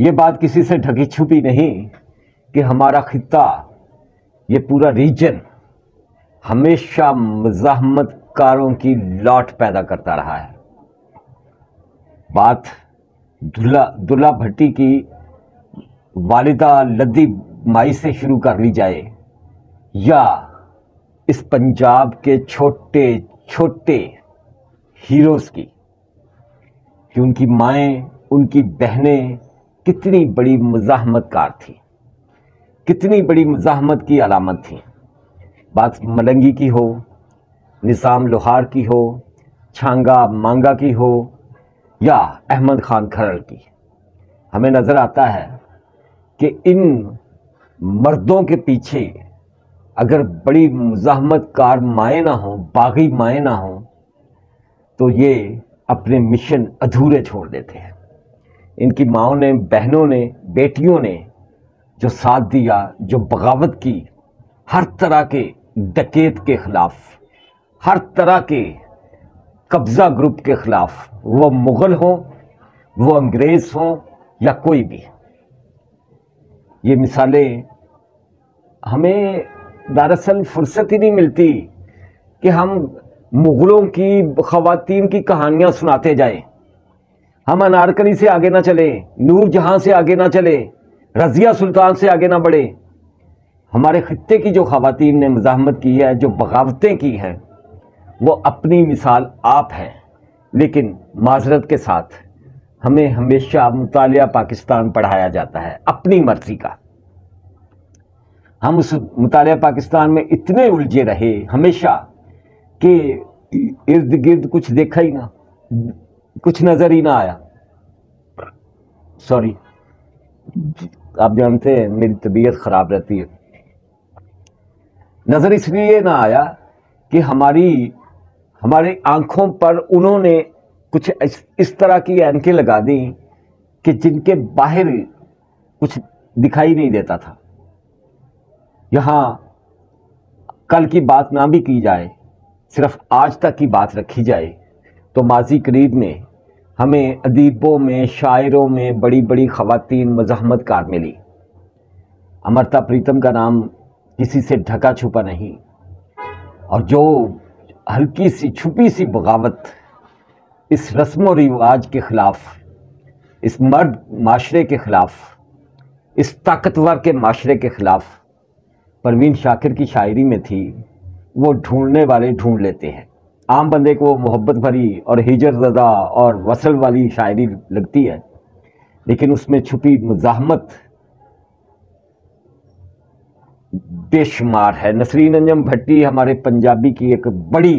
ये बात किसी से ढकी छुपी नहीं कि हमारा खित्ता, ये पूरा रीजन हमेशा मज़ाहमतकारों की लॉट पैदा करता रहा है। बात दुल्ला भट्टी की वालिदा लद्दी माई से शुरू कर ली जाए या इस पंजाब के छोटे छोटे हीरोज की, कि उनकी माएँ, उनकी बहनें कितनी बड़ी मज़ाहमतकार थीं, कितनी बड़ी मज़ाहमत की अलामत थीं। बात मलंगी की हो, निज़ाम लोहार की हो, छांगा मांगा की हो या अहमद ख़ान खरल की, हमें नज़र आता है कि इन मर्दों के पीछे अगर बड़ी मुज़ाहमतकार माएँ ना हों, बागी माएँ ना हों, तो ये अपने मिशन अधूरे छोड़ देते हैं। इनकी माओं ने, बहनों ने, बेटियों ने जो साथ दिया, जो बगावत की, हर तरह के डकैत के ख़िलाफ़, हर तरह के कब्ज़ा ग्रुप के ख़िलाफ़, वो मुग़ल हों, वो अंग्रेज़ हों या कोई भी। ये मिसालें हमें दरअसल फुर्सत ही नहीं मिलती कि हम मुग़लों की ख़वातीन की कहानियाँ सुनाते जाएं। हम अनारकली से आगे ना चले, नूर जहाँ से आगे ना चले, रज़िया सुल्तान से आगे ना बढ़े। हमारे ख़ित्ते की जो ख़वातीन ने मज़ाहमत की है, जो बगावतें की हैं, वो अपनी मिसाल आप हैं। लेकिन माजरत के साथ हमें हमेशा मुतालिया पाकिस्तान पढ़ाया जाता है अपनी मर्ज़ी का। हम उस मुतालिया पाकिस्तान में इतने उलझे रहे हमेशा कि इर्द गिर्द कुछ देखा ही ना, कुछ नज़र ही ना आया। सॉरी, आप जानते हैं मेरी तबीयत ख़राब रहती है। नज़र इसलिए ना आया कि हमारी आँखों पर उन्होंने कुछ इस तरह की एनकें लगा दी कि जिनके बाहर कुछ दिखाई नहीं देता था। यहाँ कल की बात ना भी की जाए, सिर्फ आज तक की बात रखी जाए तो माजी करीब में हमें अदीबों में, शायरों में बड़ी बड़ी ख़वातीन मज़ाहमतकार मिली। अमृता प्रीतम का नाम किसी से ढका छुपा नहीं, और जो हल्की सी छुपी सी बगावत इस रस्म व रिवाज के ख़िलाफ़, इस मर्द माशरे के ख़िलाफ़, इस ताकतवर के माशरे के ख़िलाफ़ परवीन शाकिर की शायरी में थी, वो ढूंढने वाले ढूंढ लेते हैं। आम बंदे को वो मोहब्बत भरी और हिजरज़दा और वसल वाली शायरी लगती है, लेकिन उसमें छुपी मज़ाहमत बेशुमार है। नसरीन अंजम भट्टी हमारे पंजाबी की एक बड़ी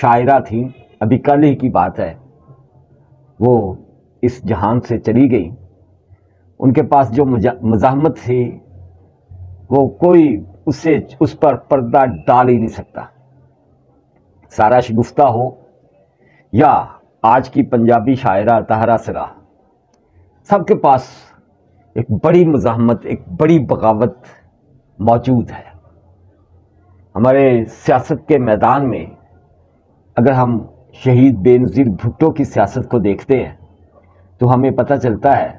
शायरा थी, अभी कल ही की बात है, वो इस जहान से चली गई। उनके पास जो मज़ाहमत थी वो कोई उस पर पर्दा डाल ही नहीं सकता। सारा शगुफ्ता हो या आज की पंजाबी शायरा ताहरा सरा, सबके पास एक बड़ी मज़ाहमत, एक बड़ी बगावत मौजूद है। हमारे सियासत के मैदान में अगर हम शहीद बेनज़ीर भुट्टो की सियासत को देखते हैं तो हमें पता चलता है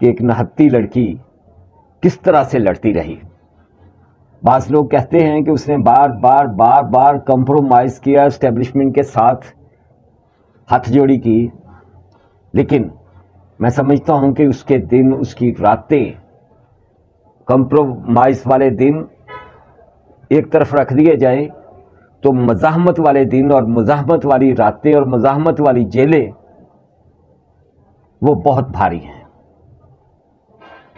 कि एक नहत्ती लड़की किस तरह से लड़ती रही। बाज़ लोग कहते हैं कि उसने बार बार बार बार कंप्रोमाइज़ किया, इस्टेब्लिशमेंट के साथ हाथ जोड़ी की, लेकिन मैं समझता हूं कि उसके दिन, उसकी रातें, कंप्रोमाइज़ वाले दिन एक तरफ रख दिए जाए तो मज़ाहमत वाले दिन और मज़ाहमत वाली रातें और मज़ाहमत वाली जेलें वो बहुत भारी हैं।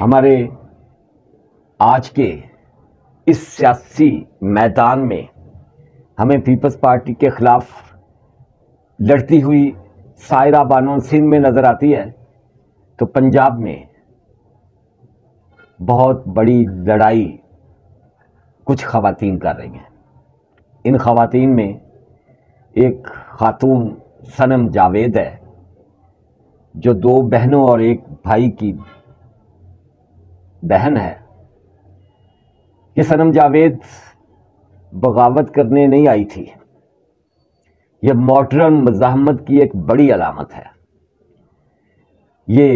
हमारे आज के इस सियासी मैदान में हमें पीपल्स पार्टी के ख़िलाफ़ लड़ती हुई सायरा बानो सिंध में नज़र आती है, तो पंजाब में बहुत बड़ी लड़ाई कुछ ख़वातीन कर रही हैं। इन ख़वातीन में एक ख़ातून सनम जावेद है, जो दो बहनों और एक भाई की बहन है। ये सनम जावेद बगावत करने नहीं आई थी, ये मॉडर्न मज़ाहमत की एक बड़ी अलामत है। ये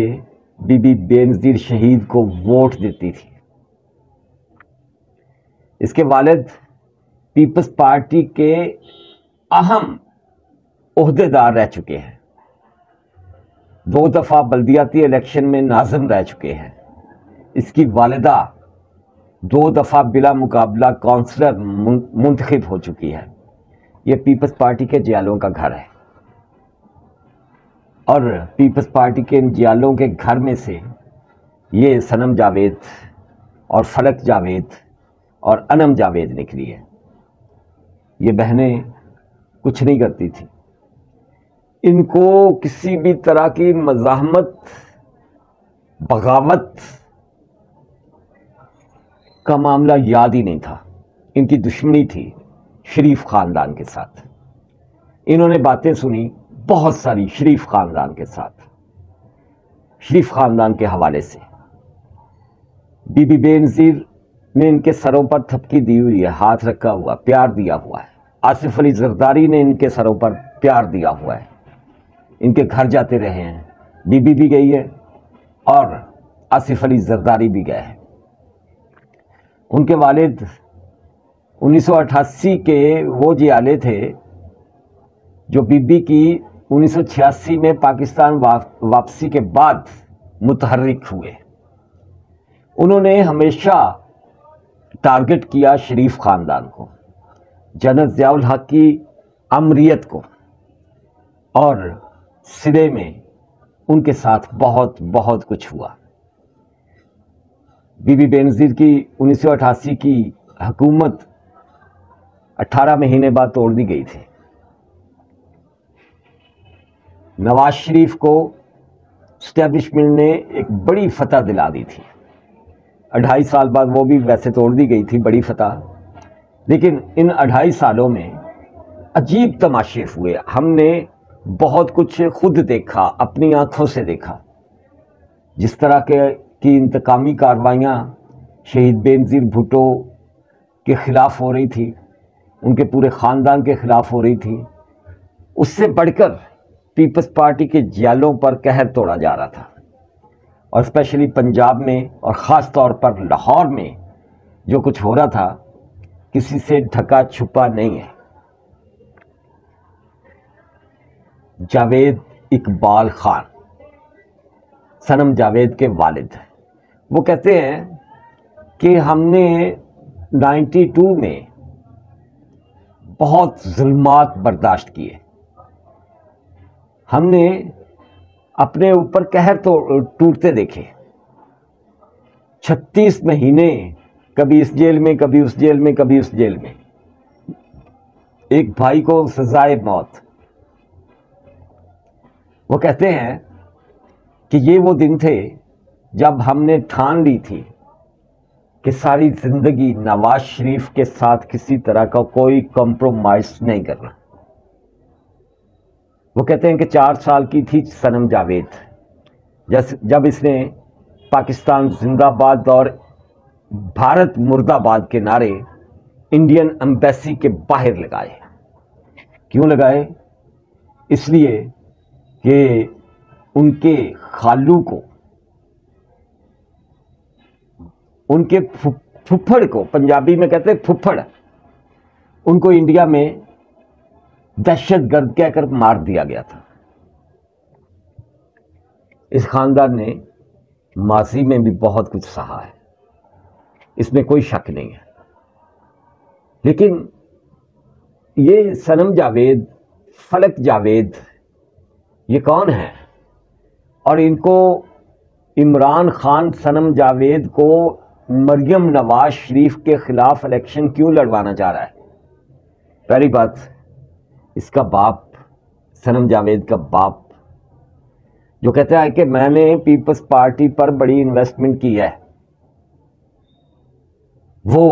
बीबी बेनज़ीर शहीद को वोट देती थी। इसके वालिद पीपल्स पार्टी के अहम ओहदेदार रह चुके हैं, 2 दफ़ा बल्दियाती इलेक्शन में नाज़म रह चुके हैं। इसकी वालिदा 2 दफ़ा बिला मुकाबला कौंसलर मुंतखब हो चुकी है। ये पीपल्स पार्टी के जियालों का घर है और पीपल्स पार्टी के इन जियालों के घर में से ये सनम जावेद और फलक जावेद और अनम जावेद निकली है। ये बहनें कुछ नहीं करती थी, इनको किसी भी तरह की मज़ाहमत बगावत का मामला याद ही नहीं था। इनकी दुश्मनी थी शरीफ ख़ानदान के साथ। इन्होंने बातें सुनी बहुत सारी शरीफ ख़ानदान के साथ, शरीफ ख़ानदान के हवाले से। बीबी बेनज़ीर ने इनके सरों पर थपकी दी हुई है, हाथ रखा हुआ, प्यार दिया हुआ है। आसिफ अली जरदारी ने इनके सरों पर प्यार दिया हुआ है। इनके घर जाते रहे हैं, बीबी भी गई है और आसिफ अली जरदारी भी गए हैं। उनके वालिद 1988 के वो जियाले थे जो बीबी की 1986 में पाकिस्तान वापसी के बाद मुतहर्रिक हुए। उन्होंने हमेशा टारगेट किया शरीफ ख़ानदान को, जनरल ज़ियाउल हक की अमरियत को, और सिरे में उनके साथ बहुत बहुत कुछ हुआ। बीबी बेनज़ीर की 1988 की हुकूमत 18 महीने बाद तोड़ दी गई थी। नवाज शरीफ को इस्टेब्लिशमेंट ने एक बड़ी फतह दिला दी थी। 2.5 साल बाद वो भी वैसे तोड़ दी गई थी, बड़ी फतह। लेकिन इन 2.5 सालों में अजीब तमाशे हुए। हमने बहुत कुछ खुद देखा, अपनी आँखों से देखा। जिस तरह की इंतकामी कार्रवाइयाँ शहीद बेनज़ीर भुट्टो के ख़िलाफ़ हो रही थी, उनके पूरे ख़ानदान के ख़िलाफ़ हो रही थी, उससे बढ़कर पीपल्स पार्टी के जियालों पर कहर तोड़ा जा रहा था। और स्पेशली पंजाब में और ख़ास तौर पर लाहौर में जो कुछ हो रहा था किसी से ढका छुपा नहीं है। जावेद इकबाल ख़ान सनम जावेद के वालिद, वो कहते हैं कि हमने 92 में बहुत जुल्मात बर्दाश्त किए, हमने अपने ऊपर कहर तो टूटते देखे। 36 महीने कभी इस जेल में, कभी उस जेल में, कभी उस जेल में। एक भाई को सजाए मौत। वो कहते हैं कि ये वो दिन थे जब हमने ठान ली थी कि सारी ज़िंदगी नवाज शरीफ के साथ किसी तरह का कोई कॉम्प्रोमाइज़ नहीं करना। वो कहते हैं कि 4 साल की थी सनम जावेद जब इसने पाकिस्तान जिंदाबाद और भारत मुर्दाबाद के नारे इंडियन एम्बेसी के बाहर लगाए। क्यों लगाए? इसलिए कि उनके खालू को, उनके फुफड़ को, पंजाबी में कहते हैं फुफड़, उनको इंडिया में दहशतगर्द कहकर मार दिया गया था। इस ख़ानदान ने माजी में भी बहुत कुछ सहा है, इसमें कोई शक नहीं है। लेकिन ये सनम जावेद, फलक जावेद, ये कौन है? और इनको इमरान ख़ान सनम जावेद को मरियम नवाज शरीफ के ख़िलाफ़ इलेक्शन क्यों लड़वाना चाह रहा है? पहली बात, इसका बाप, सनम जावेद का बाप, जो कहता है कि मैंने पीपल्स पार्टी पर बड़ी इन्वेस्टमेंट की है, वो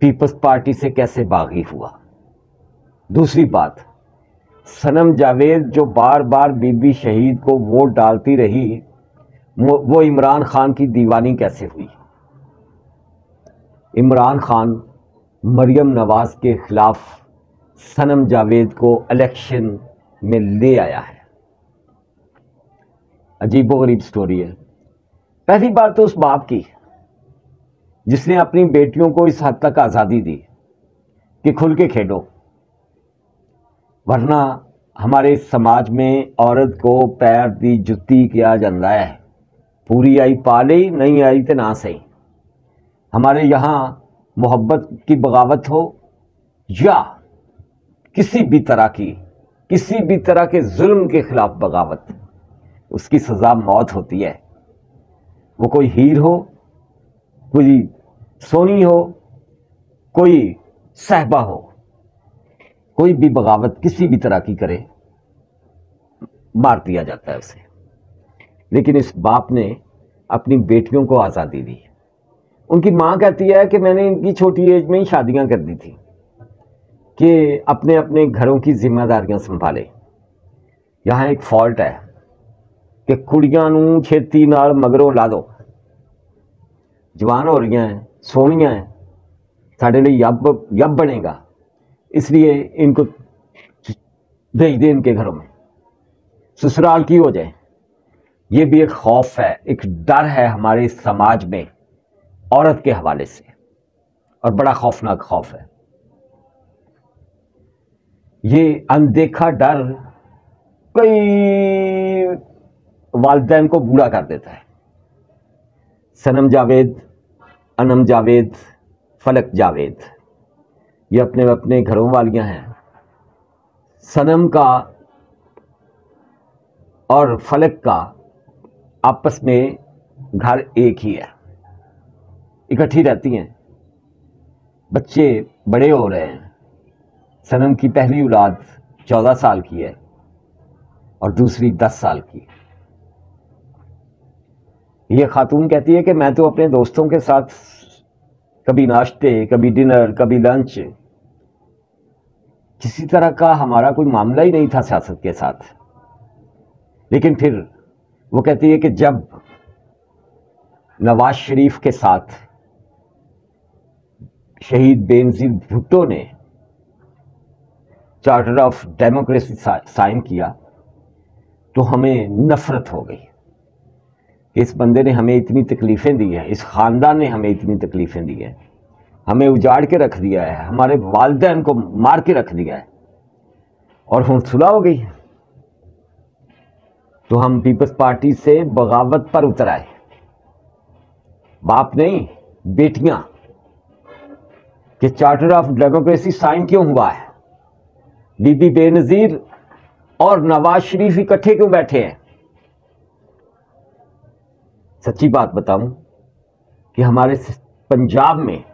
पीपल्स पार्टी से कैसे बागी हुआ? दूसरी बात, सनम जावेद जो बार बार बीबी शहीद को वोट डालती रही, वो इमरान खान की दीवानी कैसे हुई? इमरान खान मरियम नवाज के ख़िलाफ़ सनम जावेद को इलेक्शन में ले आया है। अजीबो गरीब स्टोरी है। पहली बात तो उस बाप की जिसने अपनी बेटियों को इस हद तक आज़ादी दी कि खुल के खेलो, वरना हमारे समाज में औरत को पैर दी जुत्ती किया जाता है। पूरी आई पाली, नहीं आई तो ना सही। हमारे यहाँ मोहब्बत की बगावत हो या किसी भी तरह के जुल्म के ख़िलाफ़ बगावत, उसकी सज़ा मौत होती है। वो कोई हीर हो, कोई सोनी हो, कोई सहबा हो, कोई भी बगावत किसी भी तरह की करे, मार दिया जाता है उसे। लेकिन इस बाप ने अपनी बेटियों को आज़ादी दी। उनकी माँ कहती है कि मैंने इनकी छोटी एज में ही शादियाँ कर दी थी कि अपने अपने घरों की जिम्मेदारियां संभाले। यहाँ एक फॉल्ट है कि कुड़ियां नूं छेती नाल मगरों ला दो। जवान हो रही हैं, सोहणियां हैं, साढ़े लिए यब बनेगा, इसलिए इनको भेज दें इनके घरों में, ससुराल की हो जाए। ये भी एक खौफ है, एक डर है हमारे समाज में औरत के हवाले से, और बड़ा खौफनाक खौफ है। ये अनदेखा डर कई वालदैन को बूढ़ा कर देता है। सनम जावेद, अनम जावेद, फलक जावेद, ये अपने अपने घरों वालियां हैं। सनम का और फलक का आपस में घर एक ही है, इकट्ठी रहती हैं। बच्चे बड़े हो रहे हैं। सनम की पहली औलाद 14 साल की है और दूसरी 10 साल की है। यह खातून कहती है कि मैं तो अपने दोस्तों के साथ कभी नाश्ते, कभी डिनर, कभी लंच, किसी तरह का हमारा कोई मामला ही नहीं था सियासत के साथ। लेकिन फिर वो कहती है कि जब नवाज शरीफ के साथ शहीद बेनज़ीर भुट्टो ने चार्टर ऑफ डेमोक्रेसी साइन किया तो हमें नफरत हो गई। इस बंदे ने हमें इतनी तकलीफ़ें दी हैं, इस ख़ानदान ने हमें इतनी तकलीफ़ें दी हैं, हमें उजाड़ के रख दिया है, हमारे वालिदैन को मार के रख दिया है, और हम सुलह हो गई है। तो हम पीपल्स पार्टी से बगावत पर उतर आए। बाप नहीं, बेटियां, कि चार्टर ऑफ डेमोक्रेसी साइन क्यों हुआ है, बीबी बेनज़ीर और नवाज शरीफ इकट्ठे क्यों बैठे हैं। सच्ची बात बताऊं कि हमारे पंजाब में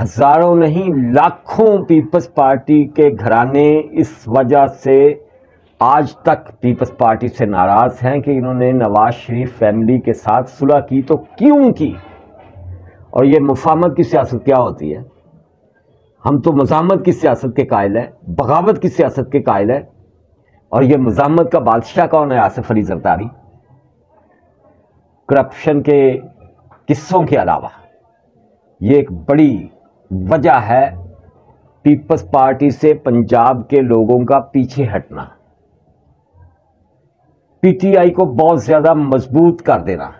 हजारों नहीं लाखों पीपल्स पार्टी के घराने इस वजह से आज तक पीपल्स पार्टी से नाराज़ हैं कि इन्होंने नवाज शरीफ फैमिली के साथ सुलह की तो क्यों की। और ये मुफाहमत की सियासत क्या होती है। हम तो मज़ाहमत की सियासत के कायल है, बगावत की सियासत के कायल है। और ये मज़ाहमत का बादशाह कौन है? आसिफ अली जरदारी। करप्शन के किस्सों के अलावा ये एक बड़ी वजह है पीपल्स पार्टी से पंजाब के लोगों का पीछे हटना, पीटीआई को बहुत ज़्यादा मजबूत कर देना,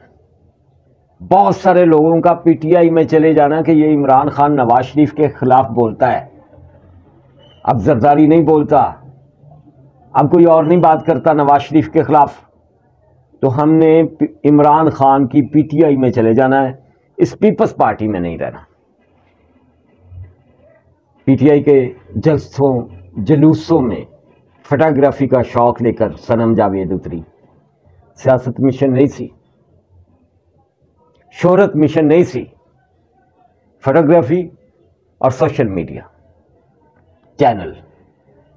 बहुत सारे लोगों का पीटीआई में चले जाना कि ये इमरान खान नवाज शरीफ के ख़िलाफ़ बोलता है, अब जरदारी नहीं बोलता, अब कोई और नहीं बात करता नवाज शरीफ के ख़िलाफ़, तो हमने इमरान खान की पीटीआई में चले जाना है, इस पीपल्स पार्टी में नहीं रहना। पीटीआई के जलूसों में फोटोग्राफी का शौक़ लेकर सनम जावेद उतरी। सियासत मिशन नहीं थी, शोहरत मिशन नहीं सी, फोटोग्राफी और सोशल मीडिया चैनल।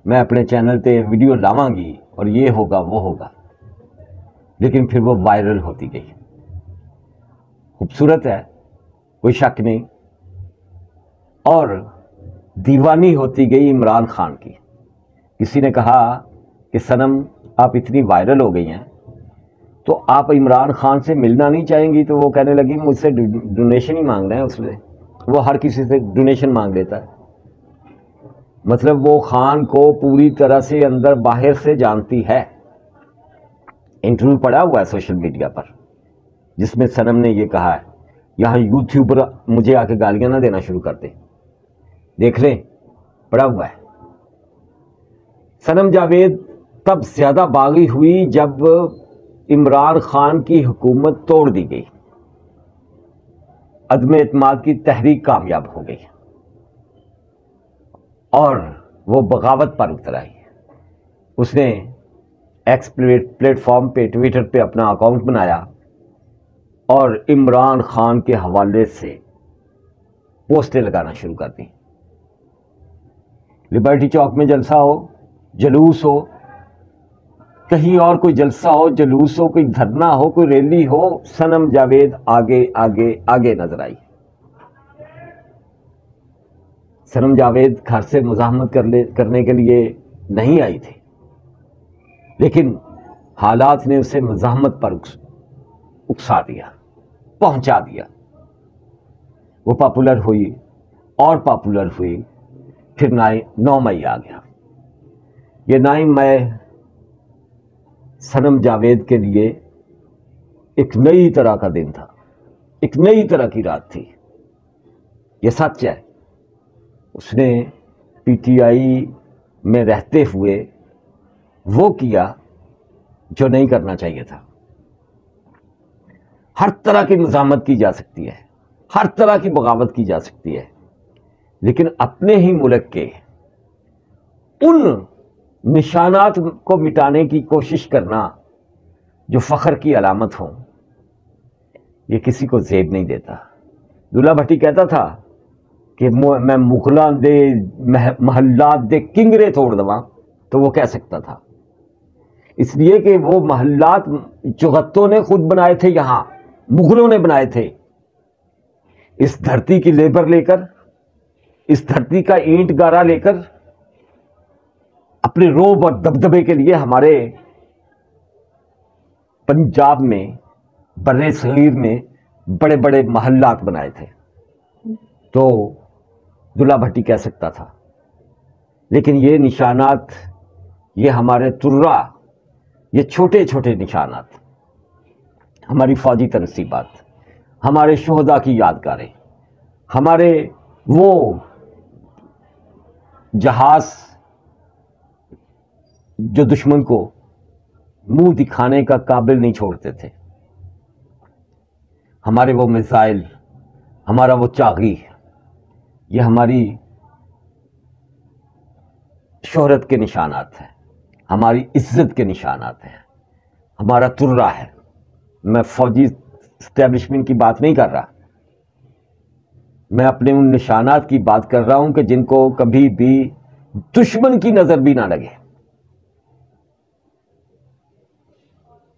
मैं अपने चैनल पे वीडियो लावांगी और ये होगा वो होगा, लेकिन फिर वो वायरल होती गई। खूबसूरत है, कोई शक नहीं, और दीवानी होती गई इमरान खान की। किसी ने कहा कि सनम आप इतनी वायरल हो गई हैं तो आप इमरान खान से मिलना नहीं चाहेंगी, तो वो कहने लगी मुझसे डोनेशन ही मांग रहे हैं। उसमें वो हर किसी से डोनेशन मांग लेता है, मतलब वो खान को पूरी तरह से अंदर बाहर से जानती है। इंटरव्यू पड़ा हुआ है सोशल मीडिया पर जिसमें सनम ने ये कहा है, यहाँ यूट्यूबर मुझे आके गालियाँ ना देना शुरू कर दे, देख लें पड़ा हुआ है। सनम जावेद तब ज़्यादा बागी हुई जब इमरान खान की हुकूमत तोड़ दी गई, अदम एतमाद की तहरीक कामयाब हो गई और वो बगावत पर उतर आई। उसने एक्स प्लेटफॉर्म पे, ट्विटर पे अपना अकाउंट बनाया और इमरान खान के हवाले से पोस्टें लगाना शुरू कर दी। लिबर्टी चौक में जलसा हो, जलूस हो, कहीं और कोई जलसा हो, जलूस हो, कोई धरना हो, कोई रैली हो, सनम जावेद आगे आगे आगे नजर आई। सनम जावेद घर से मुजाहमत करने के लिए नहीं आई थी, लेकिन हालात ने उसे मुजाहमत पर उकसा दिया, पहुंचा दिया। वो पॉपुलर हुई और पॉपुलर हुई, फिर 9 मई आ गया। ये 9 मई सनम जावेद के लिए एक नई तरह का दिन था, एक नई तरह की रात थी, ये सच है। उसने पीटीआई में रहते हुए वो किया जो नहीं करना चाहिए था। हर तरह की मुजामत की जा सकती है, हर तरह की बगावत की जा सकती है, लेकिन अपने ही मुल्क के उन निशानात को मिटाने की कोशिश करना जो फ़ख्र की अलामत हो, ये किसी को जेब नहीं देता। दुल्ला भट्टी कहता था कि मैं मुगला दे महल्ला दे किंगरे तोड़ दवा, तो वो कह सकता था इसलिए कि वो महल्लात जुगतों ने खुद बनाए थे, यहाँ मुगलों ने बनाए थे। इस धरती की लेबर लेकर, इस धरती का ईंट गारा लेकर अपने रोब और दबदबे के लिए हमारे पंजाब में बर्रे सगीर में बड़े बड़े महल्लात बनाए थे, तो दुल्ला भट्टी कह सकता था। लेकिन ये निशानात, ये हमारे तुर्रा, ये छोटे छोटे निशानात, हमारी फौजी तनसीबात, हमारे शोहदा की यादगारें, हमारे वो जहाज़ जो दुश्मन को मुंह दिखाने का काबिल नहीं छोड़ते थे, हमारे वो मिसाइल, हमारा वो चागी, ये हमारी शोहरत के निशानात हैं, हमारी इज्जत के निशानात हैं, हमारा तुर्रा है। मैं फौजी इस्टेब्लिशमेंट की बात नहीं कर रहा, मैं अपने उन निशानात की बात कर रहा हूं कि जिनको कभी भी दुश्मन की नज़र भी ना लगे।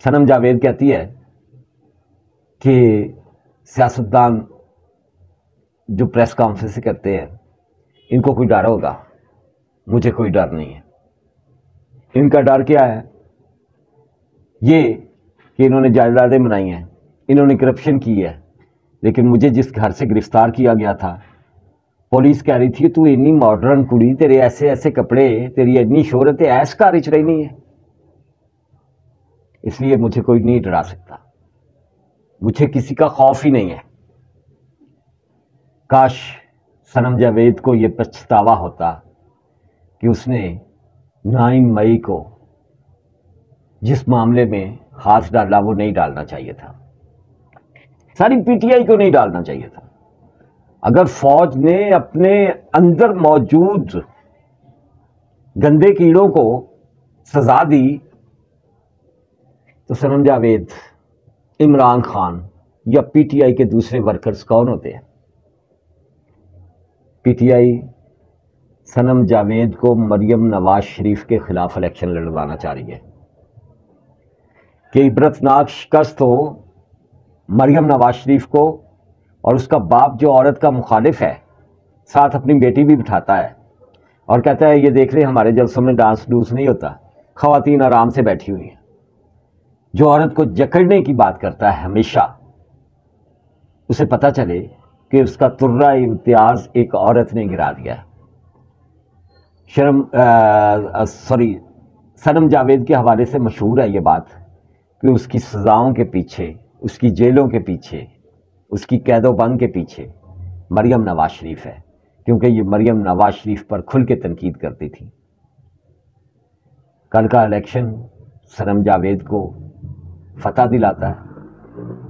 सनम जावेद कहती है कि सियासतदान जो प्रेस कॉन्फ्रेंस करते हैं इनको कोई डर होगा, मुझे कोई डर नहीं है। इनका डर क्या है? ये कि इन्होंने जायदादें बनाई हैं, इन्होंने करप्शन की है, लेकिन मुझे जिस घर से गिरफ्तार किया गया था, पुलिस कह रही थी तू इतनी मॉडर्न कुड़ी, तेरे ऐसे ऐसे कपड़े, तेरी इतनी शोहरत, ऐश कार इच रही नहीं है, इसलिए मुझे कोई नहीं डरा सकता, मुझे किसी का खौफ ही नहीं है। काश सनम जावेद को ये पछतावा होता कि उसने 9 मई को जिस मामले में हाथ डाला वो नहीं डालना चाहिए था, सारी पीटीआई को नहीं डालना चाहिए था। अगर फौज ने अपने अंदर मौजूद गंदे कीड़ों को सजा दी तो सनम जावेद, इमरान खान या पीटीआई के दूसरे वर्कर्स कौन होते हैं? पीटीआई सनम जावेद को मरियम नवाज शरीफ के खिलाफ इलेक्शन लड़वाना चाह रही है कि इबरतनाक शिकस्त हो मरियम नवाज शरीफ को, और उसका बाप जो औरत का मुखालिफ है साथ अपनी बेटी भी बिठाता है और कहता है ये देख ले हमारे जलसों में डांस डूस नहीं होता, खवातीन आराम से बैठी हुई हैं। जो औरत को जकड़ने की बात करता है हमेशा, उसे पता चले कि उसका तुर्रा इम्तियाज एक औरत ने गिरा दिया। सनम जावेद के हवाले से मशहूर है ये बात कि उसकी सजाओं के पीछे उसकी जेलों के पीछे, उसकी कैदोबंद के पीछे मरियम नवाज शरीफ है, क्योंकि ये मरियम नवाज शरीफ पर खुल के तनकीद करती थी। कल का इलेक्शन सरम जावेद को फतह दिलाता है,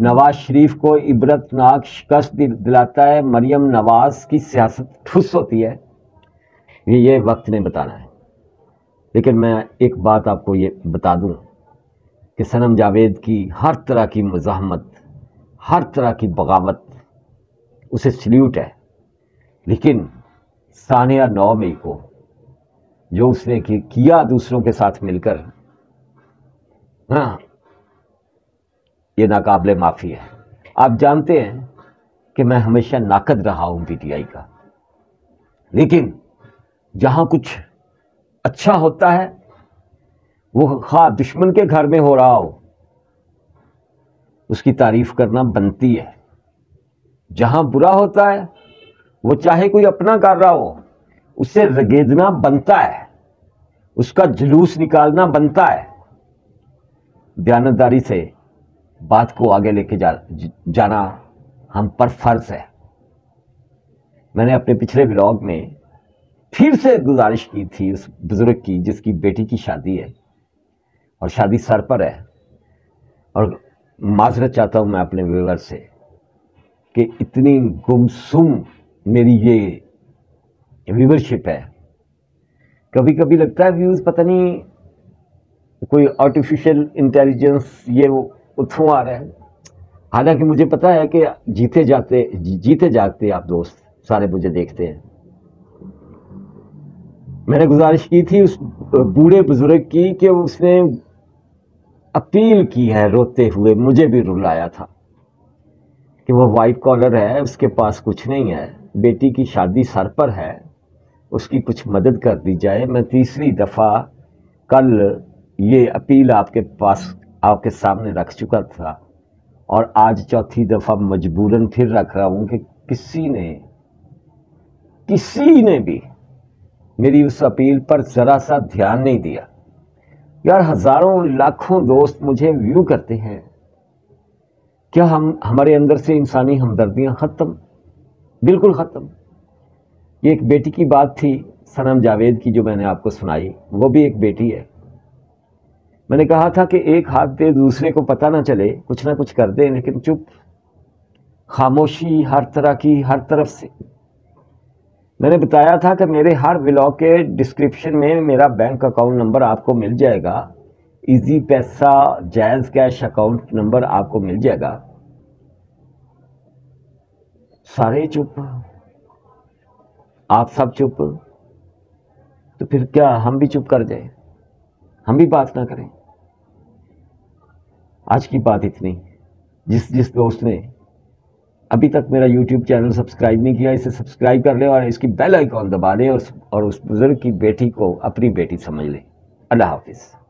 नवाज शरीफ को इबरतनाक शिकस्त दिलाता है। मरियम नवाज की सियासत ठुस होती है, ये वक्त ने बताना है। लेकिन मैं एक बात आपको ये बता दूं कि सनम जावेद की हर तरह की मज़ाहमत, हर तरह की बगावत, उसे सल्यूट है। लेकिन सानिया 9 मई को जो उसने किया दूसरों के साथ मिलकर, हाँ, ये नाकाबिले माफ़ी है। आप जानते हैं कि मैं हमेशा नाकद रहा हूँ पीटीआई का, लेकिन जहाँ कुछ अच्छा होता है वो खा दुश्मन के घर में हो रहा हो, उसकी तारीफ़ करना बनती है। जहाँ बुरा होता है वो चाहे कोई अपना कर रहा हो, उसे रगेदना बनता है, उसका जुलूस निकालना बनता है। दयानतदारी से बात को आगे लेके जाना हम पर फर्ज है। मैंने अपने पिछले व्लॉग में फिर से गुजारिश की थी उस बुज़ुर्ग की जिसकी बेटी की शादी है और शादी सर पर है, और माजरत चाहता हूँ मैं अपने व्यूअर से कि इतनी गुमसुम मेरी ये व्यूअरशिप है। कभी कभी लगता है व्यूज़ पता नहीं कोई आर्टिफिशियल इंटेलिजेंस ये वो उत्थों आ रहा है। हालांकि मुझे पता है कि जीते जाते आप दोस्त सारे मुझे देखते हैं। मैंने गुजारिश की थी उस बूढ़े बुजुर्ग की कि उसने अपील की है रोते हुए, मुझे भी रुलाया था कि वो वाइट कॉलर है, उसके पास कुछ नहीं है, बेटी की शादी सर पर है, उसकी कुछ मदद कर दी जाए। मैं तीसरी दफ़ा कल ये अपील आपके सामने रख चुका था और आज चौथी दफ़ा मजबूरन फिर रख रहा हूँ कि किसी ने भी मेरी उस अपील पर ज़रा सा ध्यान नहीं दिया। यार हज़ारों लाखों दोस्त मुझे व्यू करते हैं, क्या हमारे अंदर से इंसानी हमदर्दियाँ ख़त्म, बिल्कुल ख़त्म। ये एक बेटी की बात थी सनम जावेद की जो मैंने आपको सुनाई, वो भी एक बेटी है। मैंने कहा था कि एक हाथ दे दूसरे को पता ना चले, कुछ ना कुछ कर दे, लेकिन चुप, खामोशी हर तरह की, हर तरफ से। मैंने बताया था कि मेरे हर व्लॉग के डिस्क्रिप्शन में मेरा बैंक अकाउंट नंबर आपको मिल जाएगा, इजी पैसा जैज़ कैश अकाउंट नंबर आपको मिल जाएगा। सारे चुप, आप सब चुप, तो फिर क्या हम भी चुप कर जाए, हम भी बात ना करें। आज की बात इतनी। जिस दोस्त ने अभी तक मेरा YouTube चैनल सब्सक्राइब नहीं किया, इसे सब्सक्राइब कर लें और इसकी बेल आइकॉन दबा लें और उस बुज़ुर्ग की बेटी को अपनी बेटी समझ लें। अल्लाह हाफिज़।